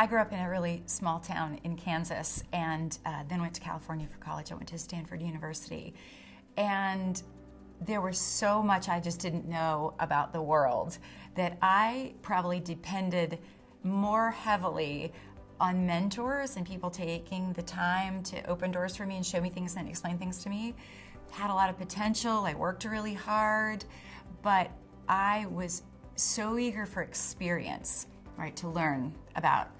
I grew up in a really small town in Kansas, and then went to California for college. I went to Stanford University, and there was so much I just didn't know about the world that I probably depended more heavily on mentors and people taking the time to open doors for me and show me things and explain things to me. Had a lot of potential, I worked really hard, but I was so eager for experience, right, to learn about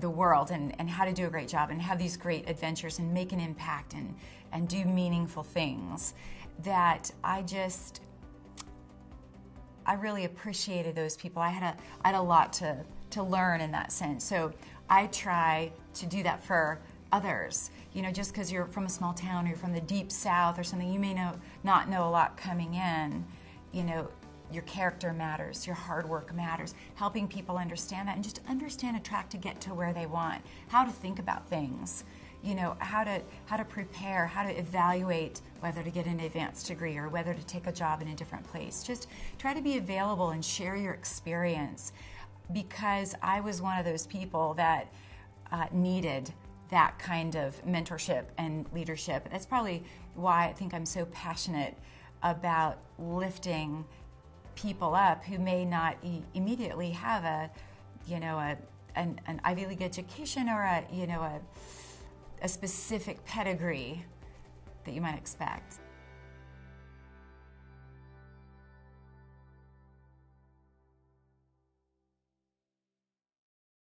the world and how to do a great job and have these great adventures and make an impact and do meaningful things, that I really appreciated those people. I had a lot to learn in that sense. So I try to do that for others. Just because you're from a small town or you're from the deep south or something, you may not know a lot coming in. Your character matters, your hard work matters, helping people understand that and just understand a track to get to where they want, how to think about things, how to prepare, how to evaluate whether to get an advanced degree or whether to take a job in a different place. Just try to be available and share your experience, because I was one of those people that needed that kind of mentorship and leadership. That's probably why I think I'm so passionate about lifting people up who may not immediately have a, an Ivy League education or a specific pedigree that you might expect.